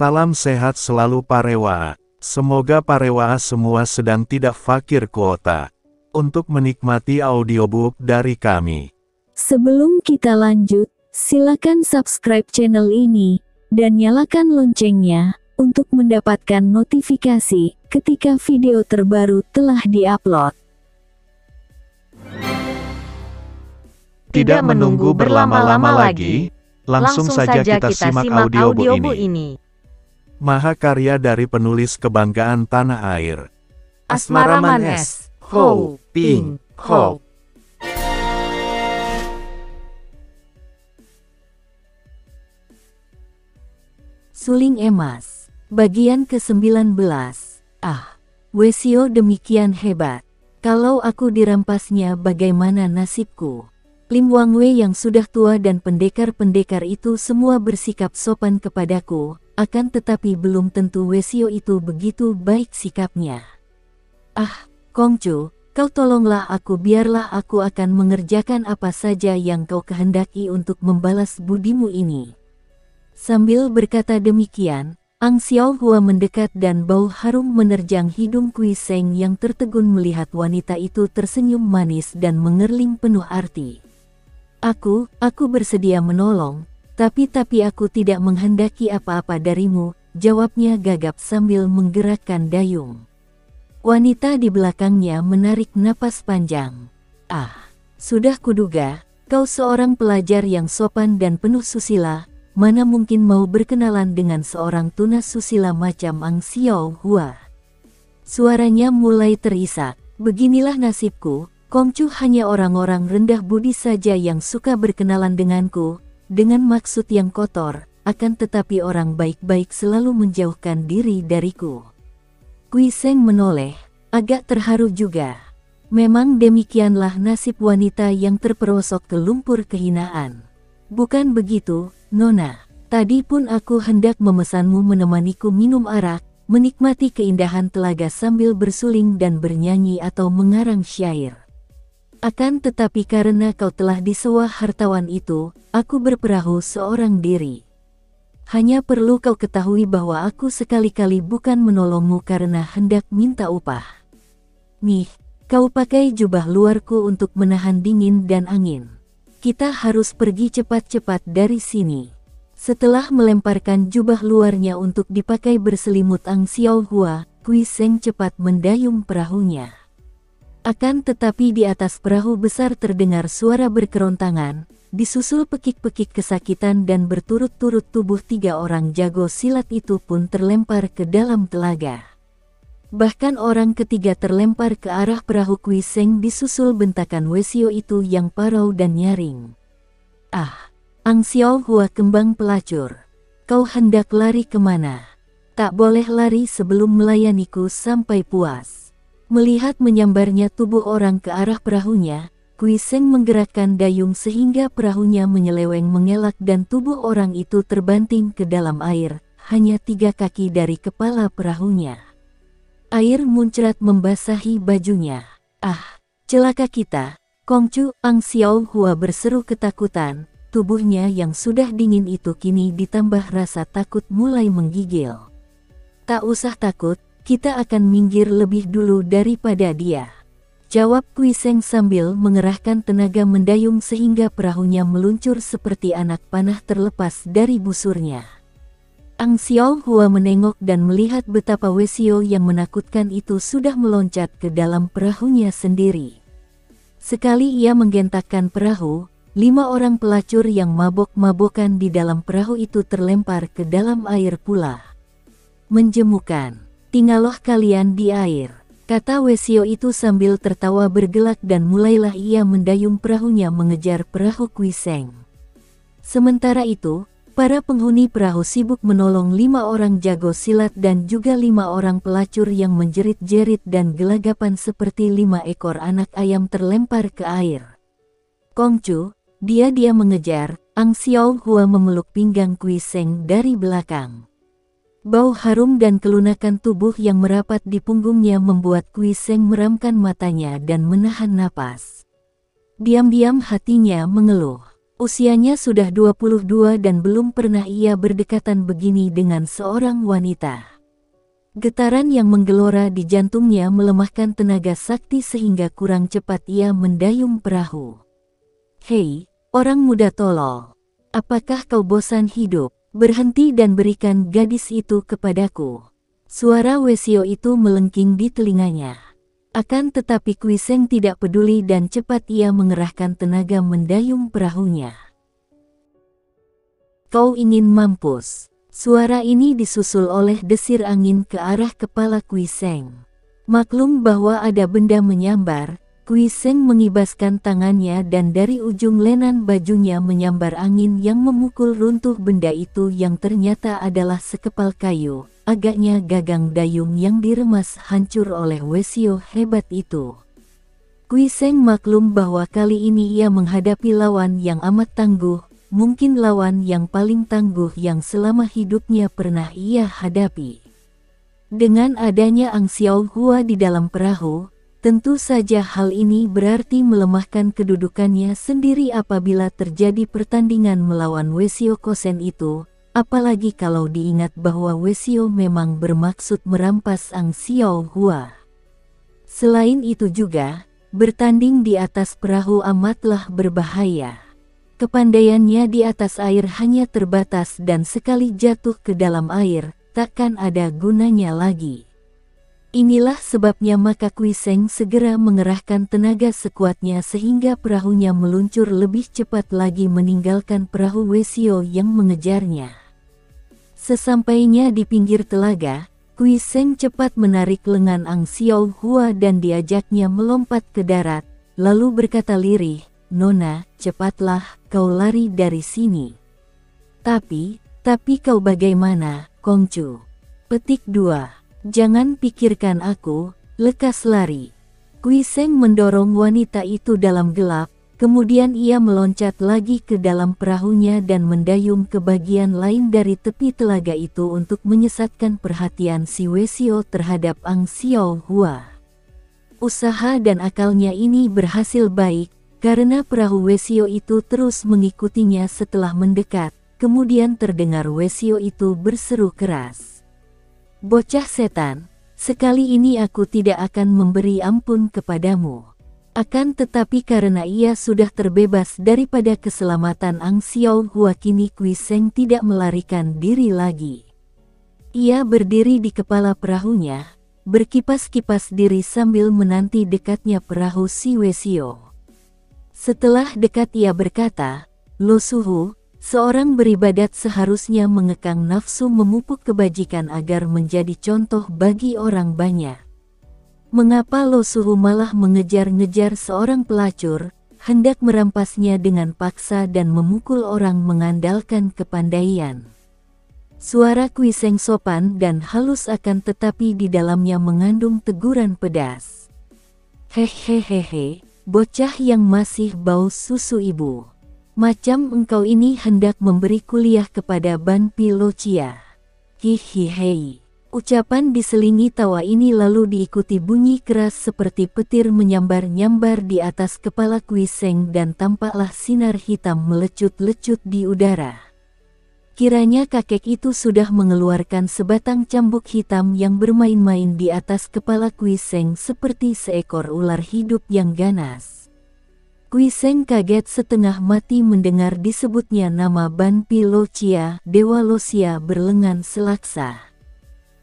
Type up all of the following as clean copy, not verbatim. Salam sehat selalu Parewa. Semoga Parewa semua sedang tidak fakir kuota. Untuk menikmati audiobook dari kami. Sebelum kita lanjut, silakan subscribe channel ini dan nyalakan loncengnya untuk mendapatkan notifikasi ketika video terbaru telah diupload. Tidak menunggu berlama-lama lagi, langsung saja kita simak audiobook ini. Mahakarya dari penulis kebanggaan tanah air, Asmaraman S. Kho Ping Hoo. Suling Emas, bagian ke-19. Hwesio demikian hebat. Kalau aku dirampasnya, bagaimana nasibku? Lim Wang Wei yang sudah tua dan pendekar-pendekar itu semua bersikap sopan kepadaku, akan tetapi belum tentu Hwesio itu begitu baik sikapnya. Kongcu, kau tolonglah aku, biarlah aku akan mengerjakan apa saja yang kau kehendaki untuk membalas budimu ini. Sambil berkata demikian, Ang Siao Hwa mendekat dan bau harum menerjang hidung Kui Seng yang tertegun melihat wanita itu tersenyum manis dan mengerling penuh arti. Aku bersedia menolong, tapi aku tidak menghendaki apa-apa darimu, jawabnya gagap sambil menggerakkan dayung. Wanita di belakangnya menarik napas panjang. Sudah kuduga, kau seorang pelajar yang sopan dan penuh susila, mana mungkin mau berkenalan dengan seorang tunas susila macam Ang Siao Hwa. Suaranya mulai terisak, beginilah nasibku, Kongcu, hanya orang-orang rendah budi saja yang suka berkenalan denganku, dengan maksud yang kotor, akan tetapi orang baik-baik selalu menjauhkan diri dariku. Kui Seng menoleh, agak terharu juga. Memang demikianlah nasib wanita yang terperosok ke lumpur kehinaan. Bukan begitu, Nona? Tadi pun aku hendak memesanmu menemaniku minum arak, menikmati keindahan telaga sambil bersuling dan bernyanyi atau mengarang syair. Akan tetapi karena kau telah disewa hartawan itu, aku berperahu seorang diri. Hanya perlu kau ketahui bahwa aku sekali-kali bukan menolongmu karena hendak minta upah. Nih, kau pakai jubah luarku untuk menahan dingin dan angin. Kita harus pergi cepat-cepat dari sini. Setelah melemparkan jubah luarnya untuk dipakai berselimut Ang Siao Hwa, Kui Seng cepat mendayung perahunya. Akan tetapi di atas perahu besar terdengar suara berkerontangan, disusul pekik-pekik kesakitan dan berturut-turut tubuh tiga orang jago silat itu pun terlempar ke dalam telaga. Bahkan orang ketiga terlempar ke arah perahu Kui Seng disusul bentakan Hwesio itu yang parau dan nyaring. Ang Siao Hwa kembang pelacur. Kau hendak lari kemana? Tak boleh lari sebelum melayaniku sampai puas. Melihat menyambarnya tubuh orang ke arah perahunya, Kui Seng menggerakkan dayung sehingga perahunya menyeleweng mengelak dan tubuh orang itu terbanting ke dalam air, hanya 3 kaki dari kepala perahunya. Air muncrat membasahi bajunya. Celaka kita, Kongcu, Ang Siao Hwa berseru ketakutan, tubuhnya yang sudah dingin itu kini ditambah rasa takut mulai menggigil. Tak usah takut, kita akan minggir lebih dulu daripada dia. Jawab Kui Seng sambil mengerahkan tenaga mendayung sehingga perahunya meluncur seperti anak panah terlepas dari busurnya. Ang Siao Hwa menengok dan melihat betapa Hwesio yang menakutkan itu sudah meloncat ke dalam perahunya sendiri. Sekali ia menggentakkan perahu, 5 orang pelacur yang mabok-mabokan di dalam perahu itu terlempar ke dalam air pula. Menjemukan, tinggallah kalian di air, kata Hwesio itu sambil tertawa bergelak dan mulailah ia mendayung perahunya mengejar perahu Kui Seng. Sementara itu, para penghuni perahu sibuk menolong 5 orang jago silat dan juga 5 orang pelacur yang menjerit-jerit dan gelagapan seperti 5 ekor anak ayam terlempar ke air. Kongcu, dia mengejar, Ang Siao Hwa memeluk pinggang Kui Seng dari belakang. Bau harum dan kelunakan tubuh yang merapat di punggungnya membuat Kui Seng meramkan matanya dan menahan napas. Diam-diam hatinya mengeluh. Usianya sudah 22 dan belum pernah ia berdekatan begini dengan seorang wanita. Getaran yang menggelora di jantungnya melemahkan tenaga sakti sehingga kurang cepat ia mendayung perahu. "Hei, orang muda tolol. Apakah kau bosan hidup? Berhenti dan berikan gadis itu kepadaku." Suara Hwesio itu melengking di telinganya. Akan tetapi Kui Seng tidak peduli dan cepat ia mengerahkan tenaga mendayung perahunya. "Kau ingin mampus." Suara ini disusul oleh desir angin ke arah kepala Kui Seng. Maklum bahwa ada benda menyambar, Kui Seng mengibaskan tangannya dan dari ujung lenan bajunya menyambar angin yang memukul runtuh benda itu yang ternyata adalah sekepal kayu. Agaknya gagang dayung yang diremas hancur oleh Hwesio hebat itu. Kui Seng maklum bahwa kali ini ia menghadapi lawan yang amat tangguh, mungkin lawan yang paling tangguh yang selama hidupnya pernah ia hadapi. Dengan adanya Ang Siao Hwa di dalam perahu, tentu saja hal ini berarti melemahkan kedudukannya sendiri apabila terjadi pertandingan melawan Hwesio Kosen itu. Apalagi kalau diingat bahwa Hwesio memang bermaksud merampas Ang Siao Hwa. Selain itu juga, bertanding di atas perahu amatlah berbahaya. Kepandaiannya di atas air hanya terbatas dan sekali jatuh ke dalam air, takkan ada gunanya lagi. Inilah sebabnya maka Kui Seng segera mengerahkan tenaga sekuatnya sehingga perahunya meluncur lebih cepat lagi meninggalkan perahu Hwesio yang mengejarnya. Sesampainya di pinggir telaga, Kui Seng cepat menarik lengan Ang Siao Hwa dan diajaknya melompat ke darat, lalu berkata lirih, "Nona, cepatlah, kau lari dari sini." Tapi kau bagaimana, Kongcu? Petik 2. Jangan pikirkan aku, lekas lari." Kui Seng mendorong wanita itu dalam gelap. Kemudian ia meloncat lagi ke dalam perahunya dan mendayung ke bagian lain dari tepi telaga itu untuk menyesatkan perhatian si Hwesio terhadap Ang Siao Hwa. Usaha dan akalnya ini berhasil baik, karena perahu Hwesio itu terus mengikutinya setelah mendekat, kemudian terdengar Hwesio itu berseru keras. "Bocah setan, sekali ini aku tidak akan memberi ampun kepadamu." Akan tetapi karena ia sudah terbebas daripada keselamatan Ang Siao Hwa, kini Kui Seng tidak melarikan diri lagi. Ia berdiri di kepala perahunya, berkipas-kipas diri sambil menanti dekatnya perahu si Hwesio. Setelah dekat ia berkata, "Lo Suhu, seorang beribadat seharusnya mengekang nafsu memupuk kebajikan agar menjadi contoh bagi orang banyak. Mengapa Lo Suhu malah mengejar-ngejar seorang pelacur, hendak merampasnya dengan paksa dan memukul orang mengandalkan kepandaian?" Suara Kui Seng sopan dan halus akan tetapi di dalamnya mengandung teguran pedas. "Hehehehe, bocah yang masih bau susu ibu. Macam engkau ini hendak memberi kuliah kepada Ban Pi Lo Cia. Hihihei." Ucapan diselingi tawa ini lalu diikuti bunyi keras seperti petir menyambar-nyambar di atas kepala Kui Seng dan tampaklah sinar hitam melecut-lecut di udara. Kiranya kakek itu sudah mengeluarkan sebatang cambuk hitam yang bermain-main di atas kepala Kui Seng seperti seekor ular hidup yang ganas. Kui Seng kaget setengah mati mendengar disebutnya nama Ban Pi Lo Cia, Dewa Losia berlengan selaksa.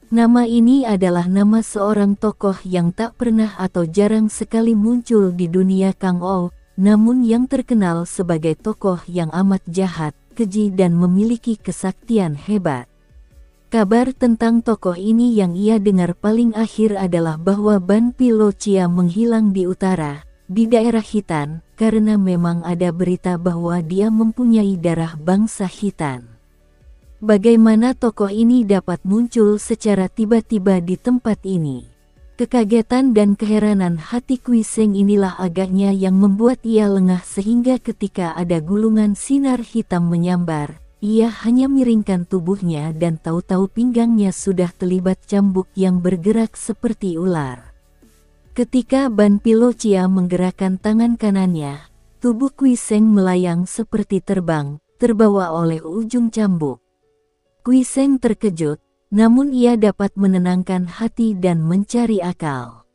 Nama ini adalah nama seorang tokoh yang tak pernah atau jarang sekali muncul di dunia Kang Ou, namun yang terkenal sebagai tokoh yang amat jahat, keji dan memiliki kesaktian hebat. Kabar tentang tokoh ini yang ia dengar paling akhir adalah bahwa Ban Pi Lo Cia menghilang di utara, di daerah Hitan, karena memang ada berita bahwa dia mempunyai darah bangsa Hitan. Bagaimana tokoh ini dapat muncul secara tiba-tiba di tempat ini? Kekagetan dan keheranan hati Kui Seng inilah agaknya yang membuat ia lengah sehingga ketika ada gulungan sinar hitam menyambar, ia hanya miringkan tubuhnya dan tahu-tahu pinggangnya sudah terlibat cambuk yang bergerak seperti ular. Ketika Ban Pi Lo Cia menggerakkan tangan kanannya, Tubuh Kui Seng melayang seperti terbang, terbawa oleh ujung cambuk. Kui Seng terkejut, namun ia dapat menenangkan hati dan mencari akal.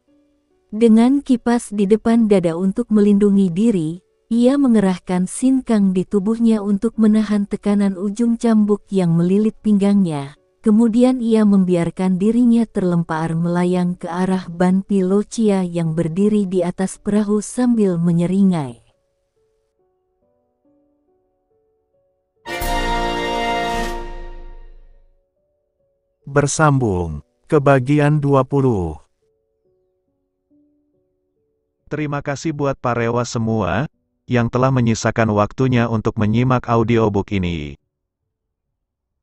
Dengan kipas di depan dada untuk melindungi diri, ia mengerahkan sinkang di tubuhnya untuk menahan tekanan ujung cambuk yang melilit pinggangnya. Kemudian ia membiarkan dirinya terlempar melayang ke arah Ban Pi Lo Cia yang berdiri di atas perahu sambil menyeringai. Bersambung ke bagian 20. Terima kasih buat para rewa semua yang telah menyisakan waktunya untuk menyimak audiobook ini.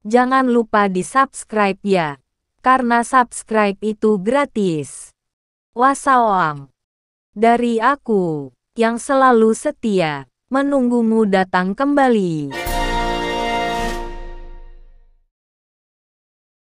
Jangan lupa di-subscribe ya, karena subscribe itu gratis. Wassalam. Dari aku yang selalu setia menunggumu datang kembali.